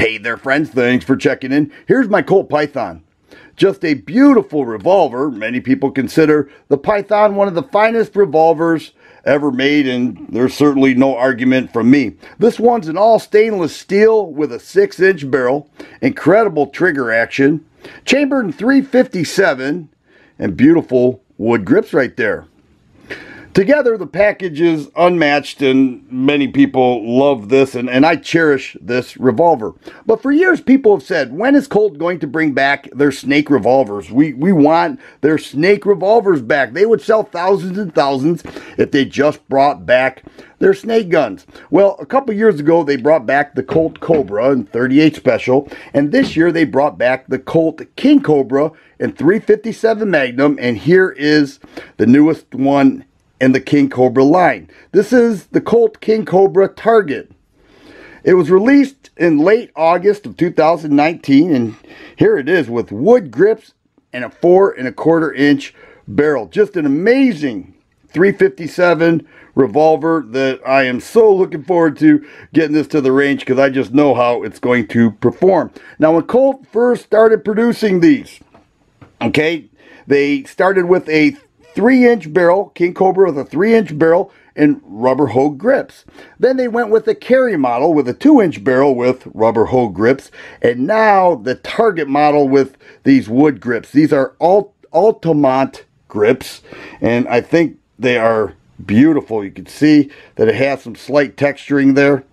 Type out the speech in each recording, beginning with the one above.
Hey there friends, thanks for checking in. Here's my Colt Python. Just a beautiful revolver. Many people consider the Python one of the finest revolvers ever made, and there's certainly no argument from me. This one's an all stainless steel with a 6-inch barrel, incredible trigger action, chambered in .357, and beautiful wood grips right there. Together, the package is unmatched, and many people love this, and I cherish this revolver. But for years, people have said, when is Colt going to bring back their snake revolvers? We want their snake revolvers back. They would sell thousands and thousands if they just brought back their snake guns. Well, a couple years ago, they brought back the Colt Cobra in .38 Special, and this year, they brought back the Colt King Cobra in .357 Magnum, and here is the newest one and the King Cobra line. This is the Colt King Cobra Target. It was released in late August of 2019, and here it is with wood grips and a 4¼ inch barrel. Just an amazing .357 revolver that I am so looking forward to getting this to the range, because I just know how it's going to perform. Now, when Colt first started producing these, okay, they started with a 3-inch barrel, King Cobra with a 3-inch barrel and rubber Hogue grips. Then they went with the carry model with a 2-inch barrel with rubber Hogue grips. And now the target model with these wood grips. These are Altamont grips. And I think they are beautiful. You can see that it has some slight texturing there.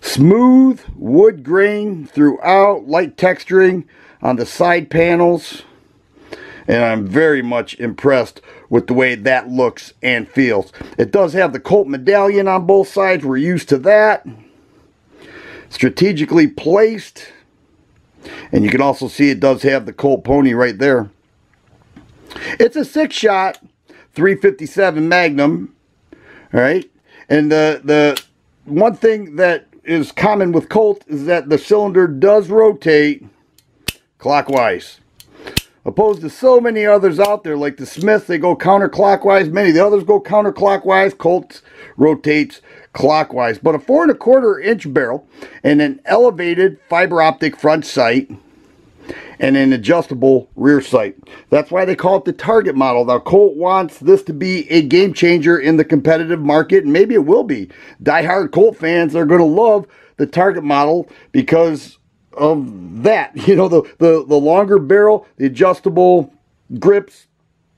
Smooth wood grain throughout, light texturing on the side panels. And I'm very much impressed with the way that looks and feels. It does have the Colt medallion on both sides. We're used to that. Strategically placed. And you can also see it does have the Colt pony right there. It's a 6-shot .357 Magnum. All right. And the one thing that is common with Colt is that the cylinder does rotate clockwise. Opposed to so many others out there, like the Smiths, they go counterclockwise. Many of the others go counterclockwise. Colt's rotates clockwise. But a 4¼ inch barrel and an elevated fiber optic front sight and an adjustable rear sight. That's why they call it the target model. Now, Colt wants this to be a game changer in the competitive market, and maybe it will be. Die-hard Colt fans are going to love the target model because of that, you know, the longer barrel, the adjustable grips,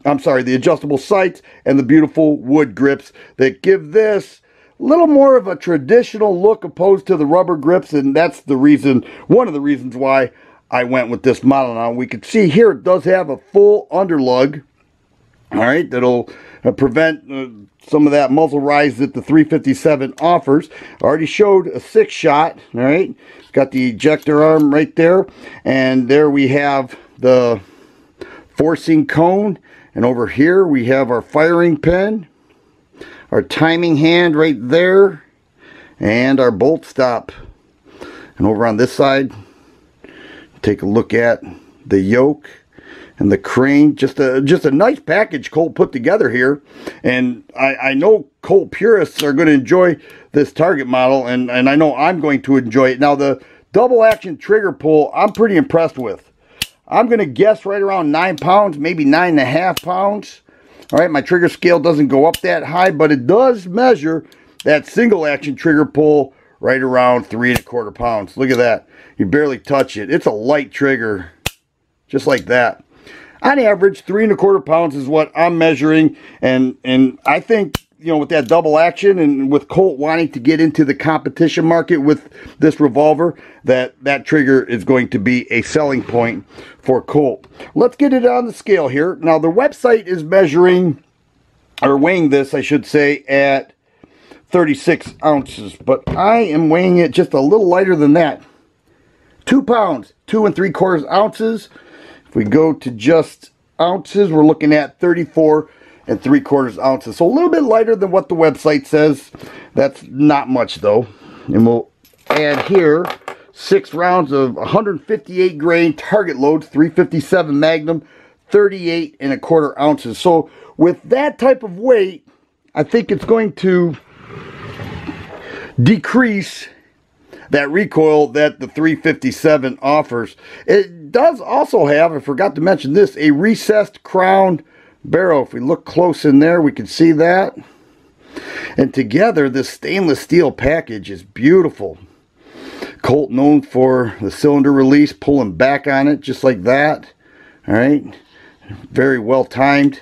I'm sorry, the adjustable sights, and the beautiful wood grips that give this a little more of a traditional look opposed to the rubber grips, and that's the reason, one of the reasons why I went with this model. Now, we can see here it does have a full underlug, all right, that'll prevent some of that muzzle rise that the .357 offers. I already showed a 6-shot, all right. Got the ejector arm right there, and there we have the forcing cone, and over here we have our firing pin, our timing hand right there, and our bolt stop. And over on this side, take a look at the yoke and the crane. Just a nice package Colt put together here, and I know Colt purists are going to enjoy this target model, and I know I'm going to enjoy it. Now, the double action trigger pull, I'm pretty impressed with. I'm going to guess right around 9 pounds, maybe 9.5 pounds. All right, my trigger scale doesn't go up that high, but it does measure that single action trigger pull right around 3¼ pounds. Look at that, you barely touch it. It's a light trigger, just like that. On average, 3¼ pounds is what I'm measuring, and I think, you know, with that double action and with Colt wanting to get into the competition market with this revolver, that trigger is going to be a selling point for Colt. Let's get it on the scale here. Now, the website is measuring, or weighing this, I should say, at 36 ounces, but I am weighing it just a little lighter than that. 2 pounds, 2¾ ounces. If we go to just ounces, we're looking at 34¾ ounces. So a little bit lighter than what the website says. That's not much though. And we'll add here 6 rounds of 158 grain target loads, .357 Magnum, 38¼ ounces. So with that type of weight, I think it's going to decrease that recoil that the 357 offers. It does also have, I forgot to mention this, a recessed crown barrel. If we look close in there, we can see that. And together, this stainless steel package is beautiful. Colt known for the cylinder release, pulling back on it just like that. All right, very well timed,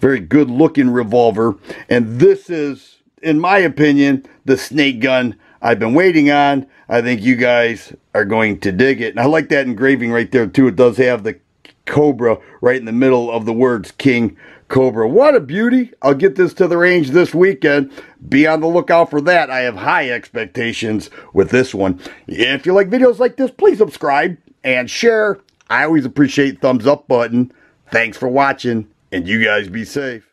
very good looking revolver. And this is, in my opinion, the snake gun I've been waiting on. I think you guys are going to dig it. And I like that engraving right there too. It does have the Cobra right in the middle of the words King Cobra. What a beauty. I'll get this to the range this weekend. Be on the lookout for that. I have high expectations with this one. If you like videos like this, please subscribe and share. I always appreciate the thumbs up button. Thanks for watching, and you guys be safe.